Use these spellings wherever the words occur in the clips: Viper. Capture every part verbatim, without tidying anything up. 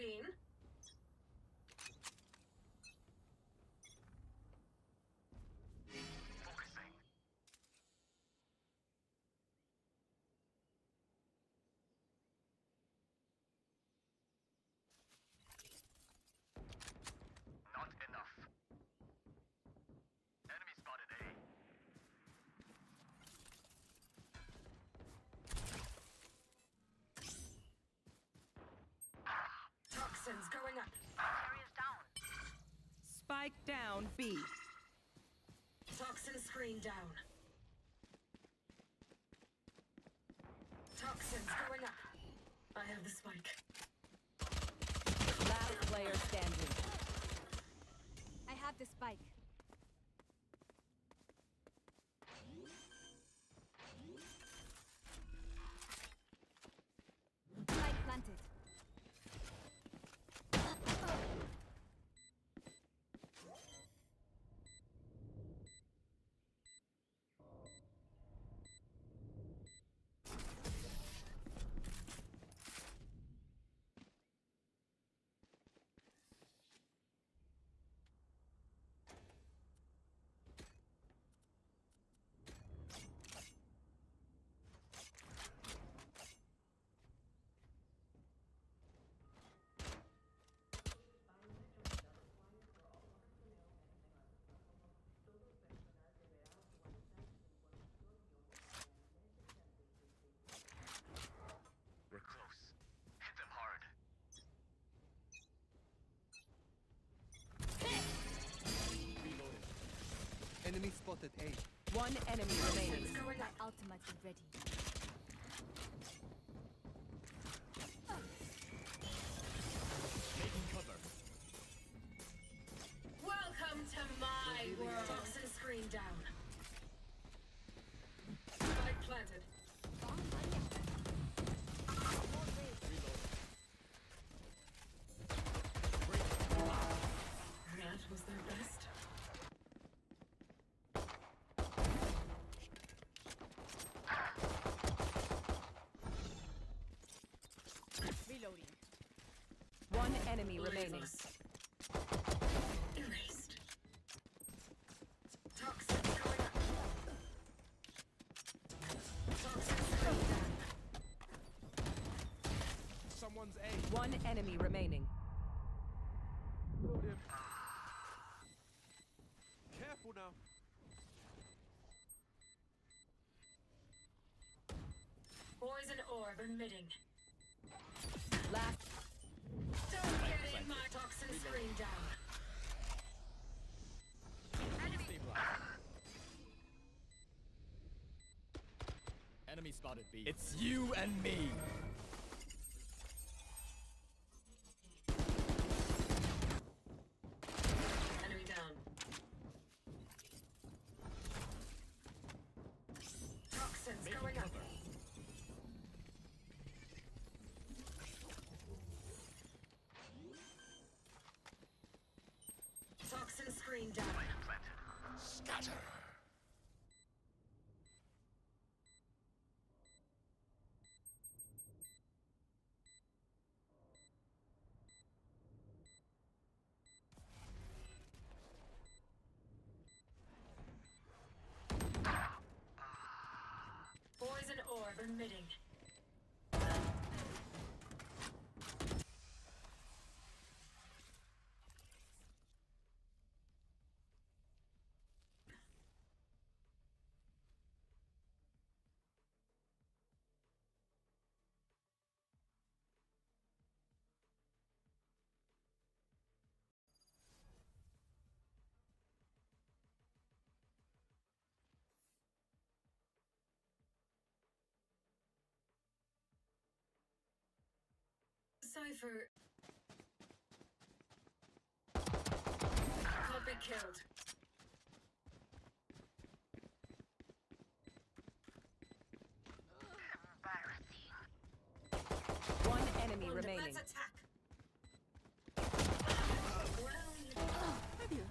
bean. Going up. Area's down. Spike down B. Toxin screen down. Toxins going up. I have the spike. Last player standing. I have the spike. Spike planted. Enemy spotted A. One enemy remains. My ultimate is ready. Making cover. Welcome to my world. Toxin screen down. Spike planted. That was their best. One enemy remaining. Erased. Toxin going up. Toxin going down. Someone's A. One enemy remaining. Careful now. Poison orb emitting. Last. Don't get in my toxin screen down. Enemy. Enemy spotted B. It's you and me. Enemy down. Toxins Making going cover. Up. Screen down. Scatter. Poison orb emitting. Cypher. Copy killed. Embarrassing. One enemy One remaining. Let's attack. Well, oh, fabulous.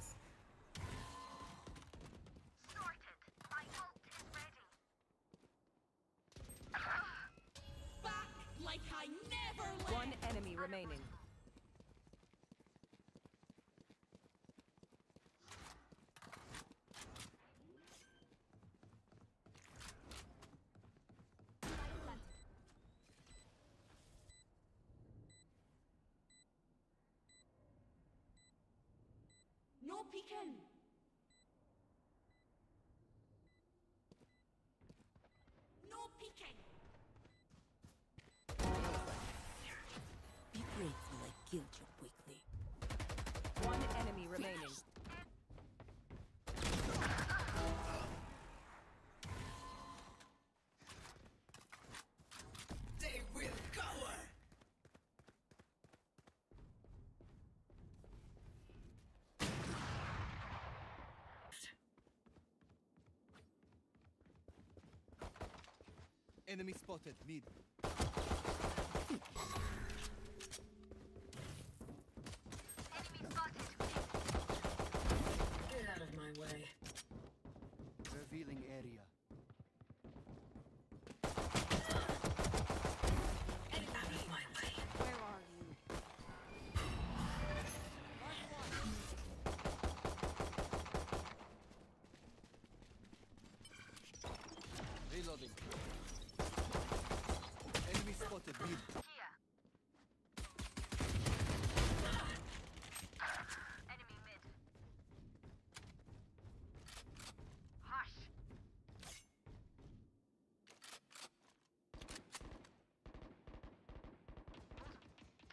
Remaining. picken! No peeking! Be grateful I killed you quickly. One enemy remaining. They will cower! Enemy spotted, mid. Enemy spotted. Get out of my way. Revealing area. Get out of my way. Where are you? Reloading. Enemy spotted mid. Here. Enemy mid. Hush.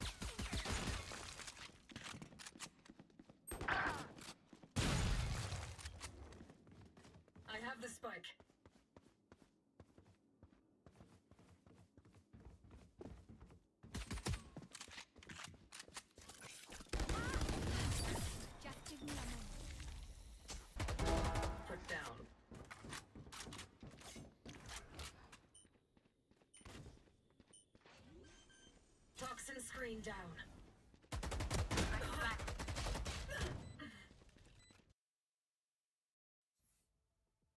I have the spike. Down. Toxin screen down.